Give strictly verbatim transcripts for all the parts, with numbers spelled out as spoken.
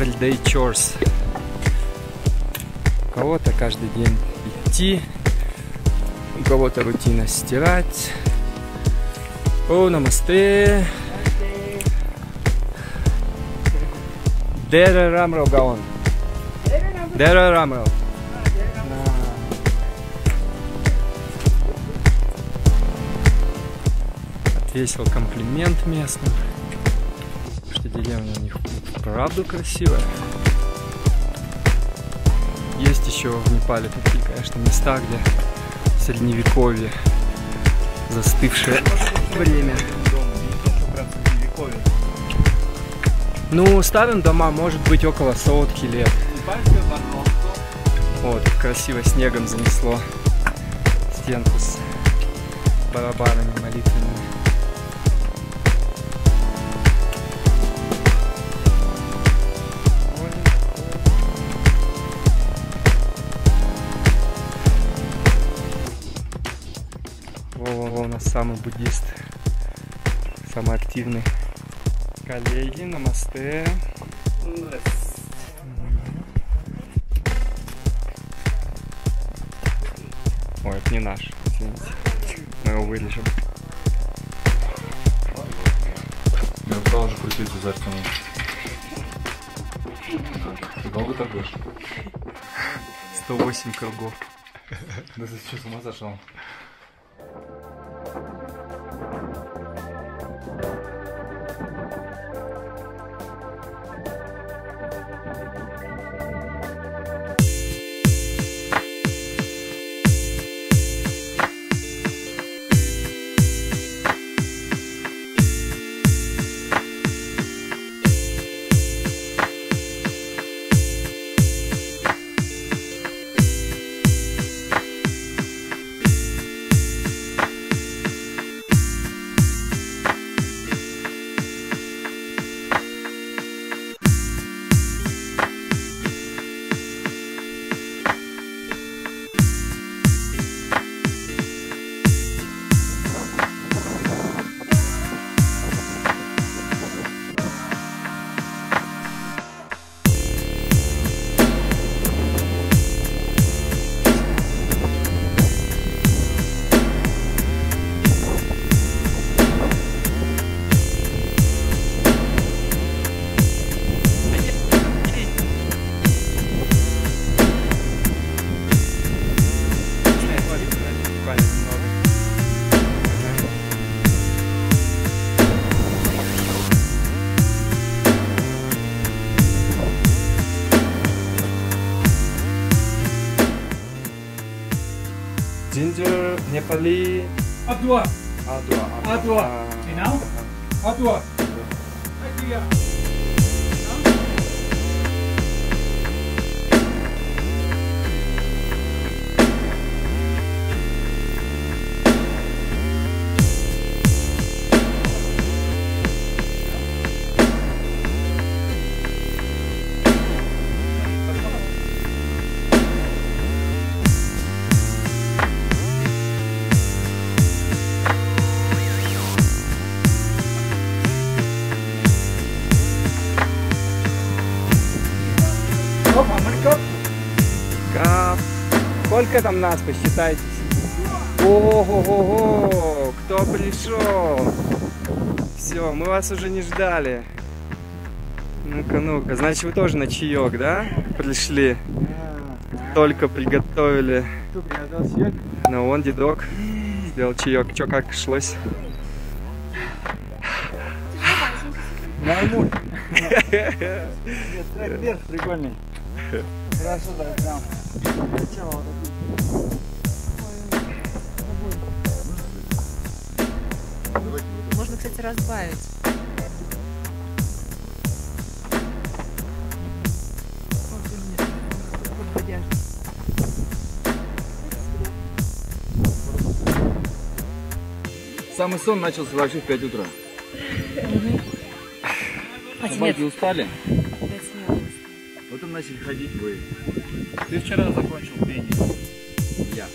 Everyday chores. У кого-то каждый день идти, у кого-то рутина стирать. О, намасте. Дера Рамрал Гаон. Дера Рамрал. Отвесил комплимент местным, что деревня у них правда красивая. Есть еще в Непале такие, конечно, места, где в средневековье, застывшее время. Ну, старым дома может быть около сотки лет. Вот, красиво снегом занесло стенку с барабанами молитвенными. Вова, у нас самый буддист, самый активный. Коллеги, намасте. Ой, это не наш, извините. Мы его вырежем. Я упал уже крутиться за стену. Ты долго так будешь? сто восемь кругов. Да ты что, с ума зашел? Ginger, Nepali. Adua. Adua. Adua. You know? Adua. Idea. на... Сколько там нас, посчитайте? Ого-го-го! Кто пришел? Все, мы вас уже не ждали. Ну-ка, ну-ка. Значит, вы тоже на чаек, да? Пришли. Только приготовили. Кто приготовил чаек? Ну, вон дедок сделал чаек. Че, как шлось? Нормуль. Трек прикольный. Хорошо, да, прям. Можно, кстати, разбавить. Самый сон начался вообще в пять утра. Собаки устали? Потом начали ходить вы. Ты вчера закончил пение. Я.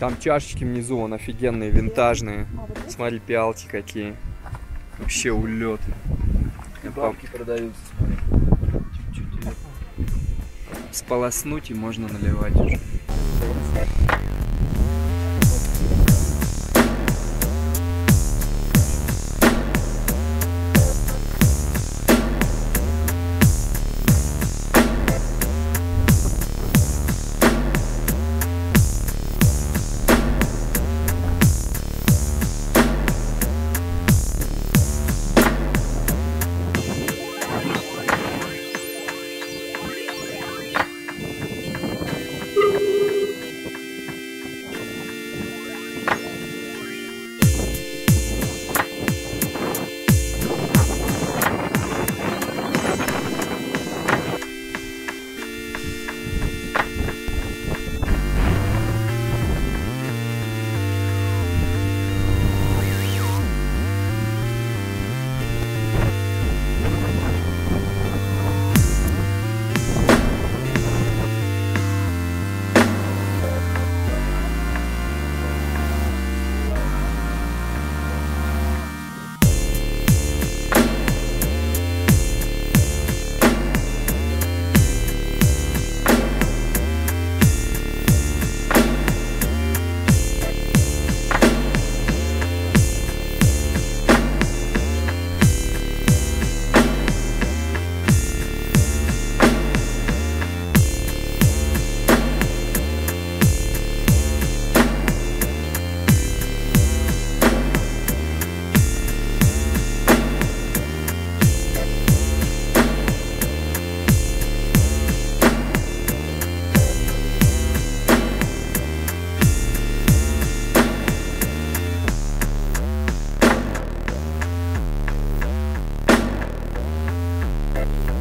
Там чашечки внизу, он офигенные, винтажные. Смотри, пиалки какие. Вообще улет. Бабки продаются. Чуть-чуть. Сполоснуть и можно наливать уже. Thank you.